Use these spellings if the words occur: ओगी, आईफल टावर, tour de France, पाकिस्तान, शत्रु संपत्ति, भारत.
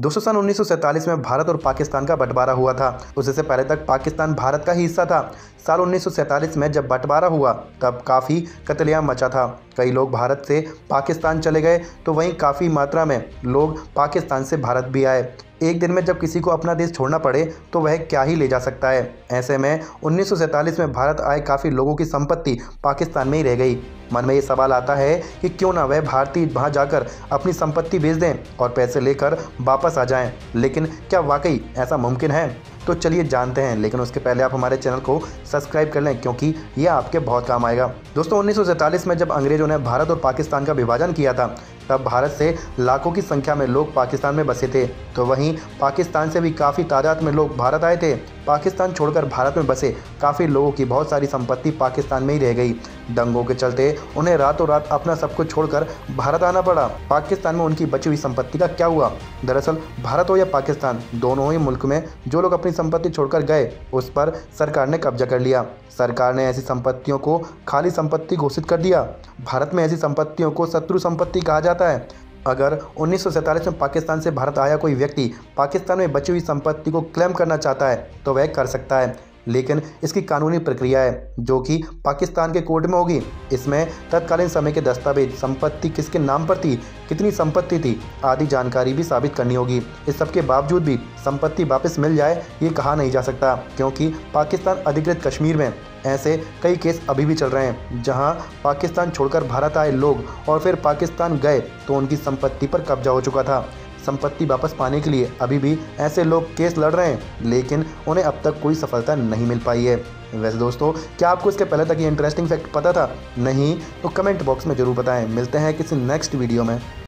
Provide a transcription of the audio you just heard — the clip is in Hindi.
दोस्तों सन 1947 में भारत और पाकिस्तान का बंटवारा हुआ था। उससे पहले तक पाकिस्तान भारत का ही हिस्सा था। साल 1947 में जब बंटवारा हुआ तब काफ़ी कत्लेआम मचा था। कई लोग भारत से पाकिस्तान चले गए तो वहीं काफ़ी मात्रा में लोग पाकिस्तान से भारत भी आए। एक दिन में जब किसी को अपना देश छोड़ना पड़े तो वह क्या ही ले जा सकता है। ऐसे में 1947 में भारत आए काफ़ी लोगों की संपत्ति पाकिस्तान में ही रह गई। मन में ये सवाल आता है कि क्यों ना वह भारतीय वहाँ जाकर अपनी संपत्ति बेच दें और पैसे लेकर वापस आ जाएं। लेकिन क्या वाकई ऐसा मुमकिन है? तो चलिए जानते हैं, लेकिन उसके पहले आप हमारे चैनल को सब्सक्राइब कर लें क्योंकि यह आपके बहुत काम आएगा। दोस्तों 1947 में जब अंग्रेज़ों ने भारत और पाकिस्तान का विभाजन किया था तब भारत से लाखों की संख्या में लोग पाकिस्तान में बसे थे, तो वहीं पाकिस्तान से भी काफ़ी तादाद में लोग भारत आए थे। पाकिस्तान छोड़कर भारत में बसे काफ़ी लोगों की बहुत सारी संपत्ति पाकिस्तान में ही रह गई। दंगों के चलते उन्हें रातों रात अपना सब कुछ छोड़कर भारत आना पड़ा। पाकिस्तान में उनकी बची हुई संपत्ति का क्या हुआ? दरअसल भारत हो या पाकिस्तान, दोनों ही मुल्क में जो लोग अपनी संपत्ति छोड़कर गए उस पर सरकार ने कब्जा कर लिया। सरकार ने ऐसी संपत्तियों को खाली संपत्ति घोषित कर दिया। भारत में ऐसी संपत्तियों को शत्रु संपत्ति कहा जाता है। अगर 1947 में पाकिस्तान से भारत आया कोई व्यक्ति पाकिस्तान में बची हुई संपत्ति को क्लेम करना चाहता है तो वह कर सकता है, लेकिन इसकी कानूनी प्रक्रिया है जो कि पाकिस्तान के कोर्ट में होगी। इसमें तत्कालीन समय के दस्तावेज, संपत्ति किसके नाम पर थी, कितनी संपत्ति थी आदि जानकारी भी साबित करनी होगी। इस सब के बावजूद भी संपत्ति वापस मिल जाए ये कहा नहीं जा सकता, क्योंकि पाकिस्तान अधिकृत कश्मीर में ऐसे कई केस अभी भी चल रहे हैं जहां पाकिस्तान छोड़कर भारत आए लोग और फिर पाकिस्तान गए तो उनकी संपत्ति पर कब्जा हो चुका था। संपत्ति वापस पाने के लिए अभी भी ऐसे लोग केस लड़ रहे हैं, लेकिन उन्हें अब तक कोई सफलता नहीं मिल पाई है। वैसे दोस्तों, क्या आपको इसके पहले तक ये इंटरेस्टिंग फैक्ट पता था? नहीं तो कमेंट बॉक्स में ज़रूर बताएं। मिलते हैं किसी नेक्स्ट वीडियो में।